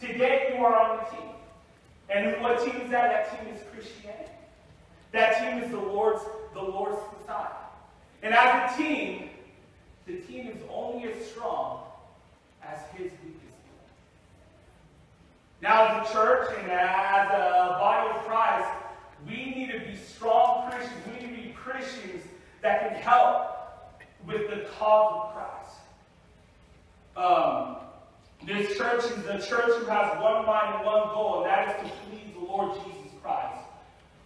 Today you are on the team. And what team is that? That team is Christianity. That team is the Lord's side. And as a team, the team is only as strong as his weakest point. Now, as a church and as a body of Christ, we need to be strong Christians. We need to be Christians that can help with the cause of Christ. This church is the church who has one mind and one goal, and that is to please the Lord Jesus Christ.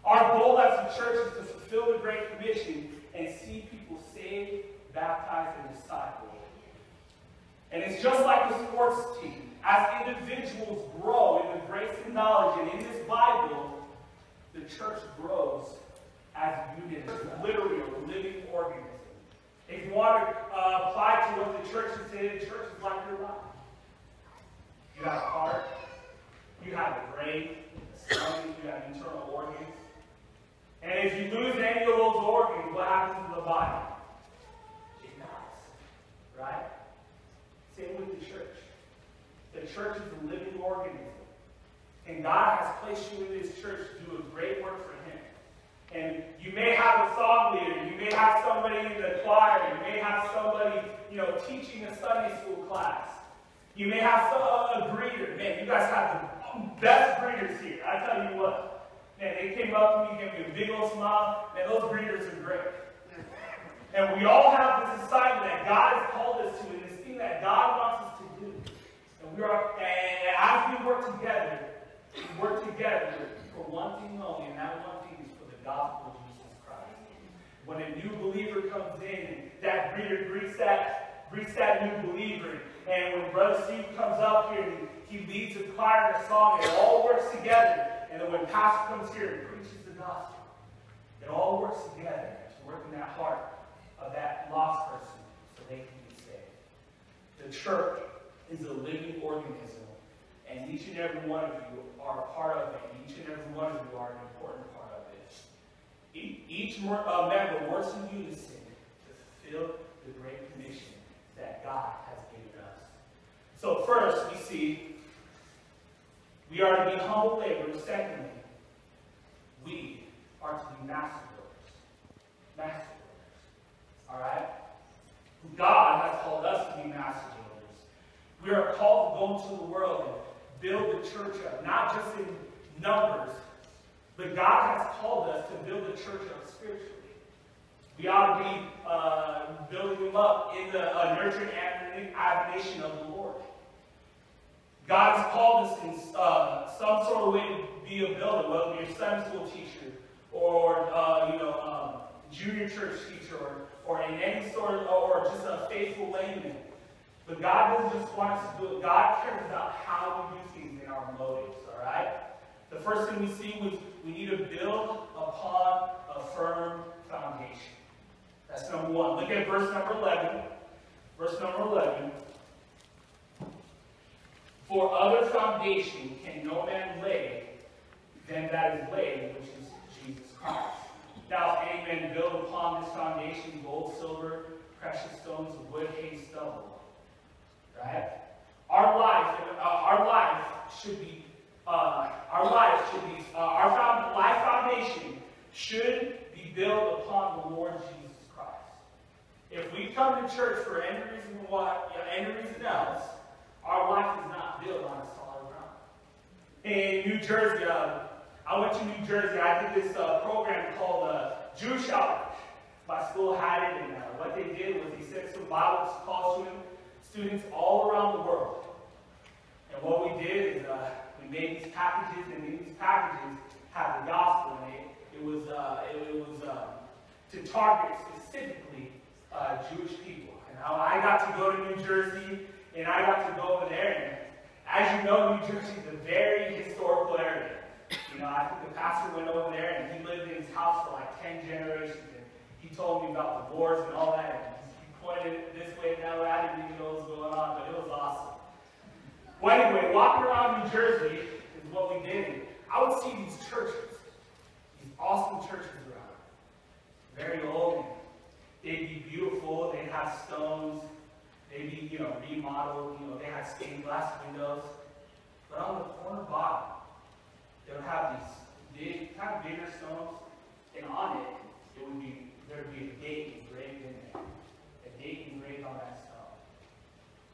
Our goal as a church is to fulfill the Great Commission and see people saved, baptized, and discipled. And it's just like a sports team. As individuals grow in the grace and knowledge, and in this Bible, the church grows as units, literally a living organism. If you want to apply to what the church is in, the church is like your life. You have a heart, you have a brain, a stomach, you have internal organs. And if you lose any of those organs, what happens to the body? It dies. Right? Same with the church. The church is a living organism. And God has placed you in this church to do a great work for him. And you may have a song leader, you may have somebody in the choir, you may have somebody, teaching a Sunday school class. You may have a greeter. Man, you guys have the best greeters here. I tell you what. Man, they came up to me, gave me a big old smile. Man, those greeters are great. And we all have this assignment that God has called us to, and this thing that God wants us to do. And as we work together, for one thing only, and that one thing is for the gospel of Jesus Christ. When a new believer comes in, that greeter greets that new believer. And when Brother Steve comes up here, he leads a choir and a song, it all works together. And then when Pastor comes here and preaches the gospel, it all works together to work in that heart of that lost person so they can be saved. The church is a living organism, and each and every one of you are a part of it, and each and every one of you are an important part of it. Each member works in unison to fulfill the Great Commission that God has given us. So first, we see we are to be humble laborers. Secondly, we are to be master builders. Master builders. Alright? God has called us to be master builders. We are called to go into the world and build the church up, not just in numbers, but God has called us to build the church up spiritually. We ought to be building them up in the nurturing admonition of the Lord. God has called us in some sort of way to be a builder, whether you're a Sunday school teacher or junior church teacher or in any sort of, or just a faithful layman. But God doesn't just want us to do it. God cares about how we do things in our motives. All right. The first thing we see was we need to build upon a firm foundation. That's number one. Look at verse number 11. Verse number 11. For other foundation can no man lay than that is laid, which is Jesus Christ. Now if any man build upon this foundation gold, silver, precious stones, wood, hay, stubble. Right? Our life foundation should be built upon the Lord Jesus Christ. If we come to church for any reason else, our life is not built on a solid ground. In New Jersey, I went to New Jersey. I did this program called Jewish Outreach. My school had it, and what they did was they sent some Bible college students all around the world. And what we did is we made these packages, and in these packages had the gospel in it. It was to target specifically Jewish people. And I got to go to New Jersey, and I got to go over there. And as you know, New Jersey is a very historical area. I think the pastor went over there, and he lived in his house for like 10 generations. And he told me about the wars and all that. And he pointed it this way and that way. I didn't even know what was going on, but it was awesome. Well, anyway, walking around New Jersey is what we did. I would see these churches. Awesome churches around. Very old. They'd be beautiful. They'd have stones. They'd be, remodeled. They had stained glass windows. from the corner bottom, they would have these big, kind of bigger stones, and on it, there would be a date engraved in there. A date engraved on that stone.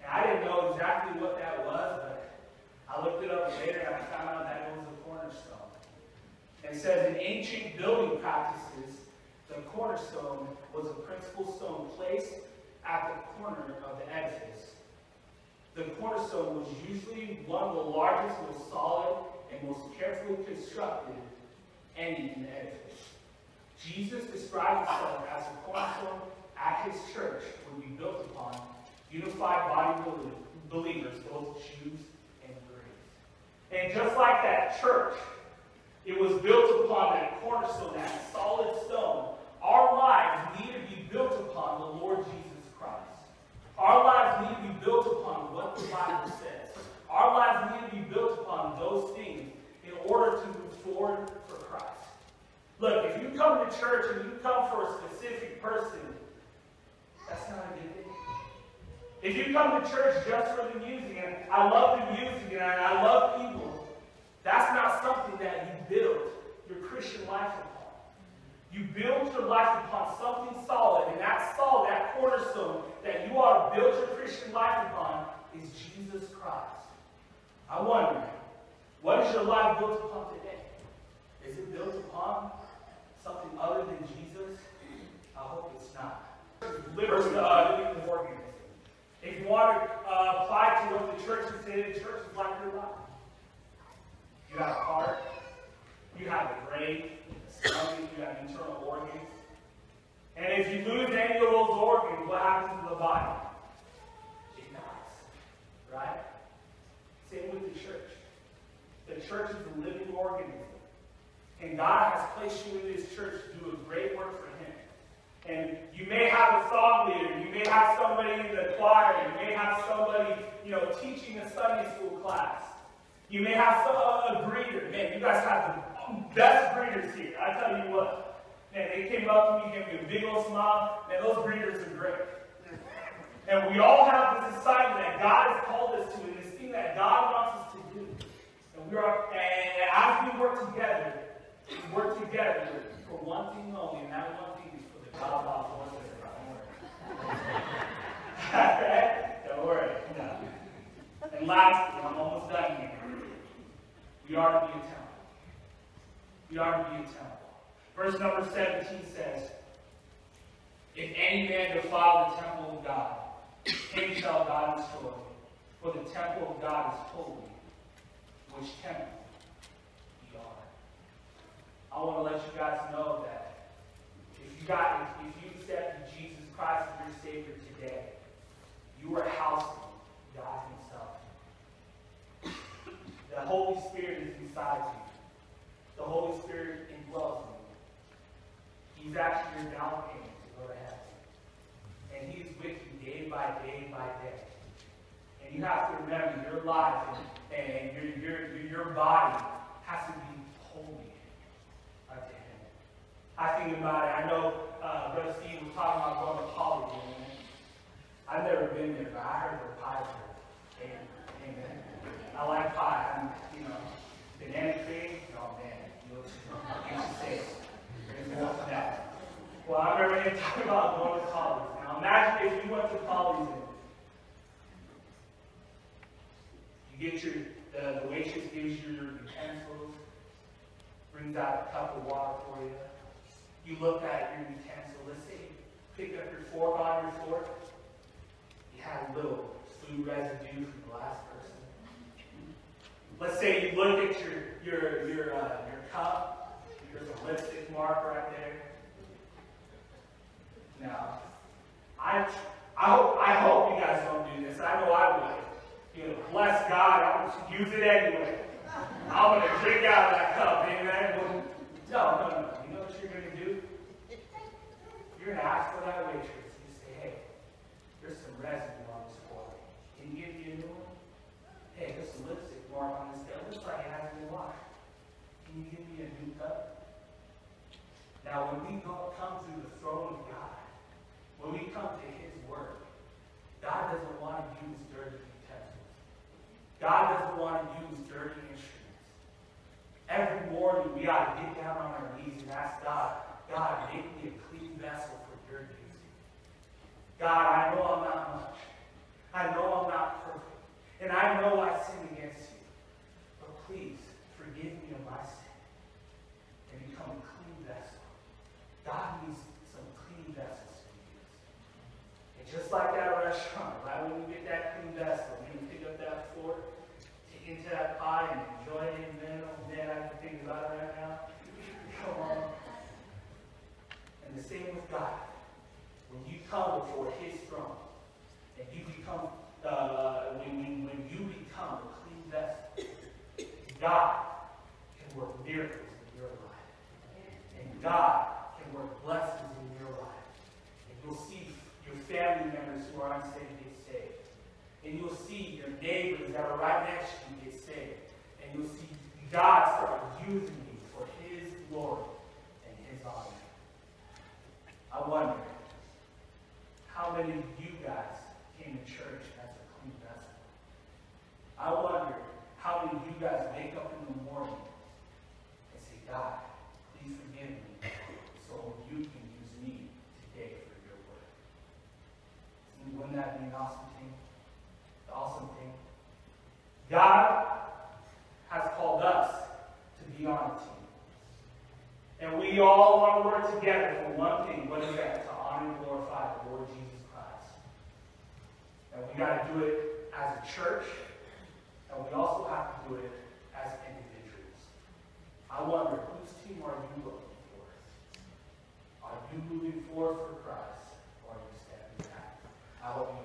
And I didn't know exactly what that was, but I looked it up later and I found out that it was a cornerstone. It says, in ancient building practices, the cornerstone was a principal stone placed at the corner of the edifice. The cornerstone was usually one of the largest, most solid, and most carefully constructed ending in the edifice. Jesus described himself as the cornerstone at his church would be built upon unified body believers, both Jews and Greeks. And just like that church, it was built upon that cornerstone, that solid stone. Our lives need to be built upon the Lord Jesus Christ. Our lives need to be built upon what the Bible says. Our lives need to be built upon those things in order to move forward for Christ. Look, if you come to church and you come for a specific person, that's not a good thing. If you come to church just for the music, and I love the music and I love people, that's not something that you build your Christian life upon. You build your life upon something solid, and that solid, that cornerstone that you ought to build your Christian life upon is Jesus Christ. I wonder, what is your life built upon today? Is it built upon something other than Jesus? I hope it's not. Living organism. If you want to apply to what the church is saying, the church is like your life. You have a heart, you have a brain, a stomach, you have internal organs. And if you lose any of those organs, what happens to the body? It dies. Right? Same with the church. The church is a living organism. And God has placed you in this church to do a great work for Him. And you may have a song leader, you may have somebody in the choir, you may have somebody, teaching a Sunday school class. You may have a greeter. Man, you guys have the best greeters here. I tell you what. Man, they came up to me, gave me a big old smile. Man, those greeters are great. And we all have this assignment that God has called us to, and this thing that God wants us to do. And as we work together, for one thing only, and that one thing is for the God of our voices. Don't worry. No. And lastly, I'm almost done here. We are to be a temple. We are to be a temple. Verse number 17 says, if any man defile the temple of God, him shall God destroy. For the temple of God is holy, which temple we are. I want to let you guys know that if you accepted Jesus Christ as your Savior today, you are housing God Himself. The Holy Spirit is inside you. The Holy Spirit indwells in you. He's actually your down payment to go to heaven. And He's with you day by day by day. And you have to remember your life and your body has to be holy unto Him. I think about it. I know Brother Steve was talking about going to college. Amen. I've never been there, but I heard the pie. Amen. I like pie. Banana cream. Oh man, you should say it. There's more for that. Well, I remember him talking about going to college. Now imagine if you went to college and you get the waitress gives you your utensils, brings out a cup of water for you. You look at your utensil. Let's say you pick up your fork on your fork. You had a little food residue from the last person. Let's say you look at your cup. There's a lipstick mark right there. Now, I hope you guys don't do this. I know I would. Bless God, I would just use it anyway. I'm gonna drink out of that cup, amen. No. You know what you're gonna do? You're gonna ask for that waitress. You say, hey, there's some residue on this board. Can you give me a new one? Hey, there's some lipstick mark on this day. It looks like it hasn't been washed. Can you give me a new cup? Now, when we come to the throne of God, when we come to His Word, God doesn't want to use dirty utensils. God doesn't want to use dirty instruments. Every morning we ought to get down on our knees and ask God, God, make me a clean vessel for your music. God, I know I'm not much. I know I'm not perfect. And I know I sin against you. But please, forgive me of my sin. And become a clean vessel. God needs some clean vessels to use. And just like that restaurant, right when you get that clean vessel, when you pick up that fork, take into that pot and enjoy it in the middle, man, I can think about it right now. Come on. And the same with God. When you come before His throne, and you become, when you become a clean vessel, God can work miracles in your life. And God can work blessings in your life. And you'll see your family members who are unsaved get saved. And you'll see your neighbors that are right next to you get saved. And you'll see God start using you for His glory and His honor. I wonder, how many of you guys came to church as a clean vessel? I wonder how many of you guys wake up in the morning and say, God, please forgive me so you can use me today for your work. See, wouldn't that be an awesome thing? The awesome thing? God has called us to be on a team. And we all want to work together for one thing. What is that? To honor and glorify the Lord Jesus Christ. And we got to do it as a church. And we also have to do it as individuals. I wonder, whose team are you looking for? Are you moving forward for Christ? Or are you stepping back? I hope you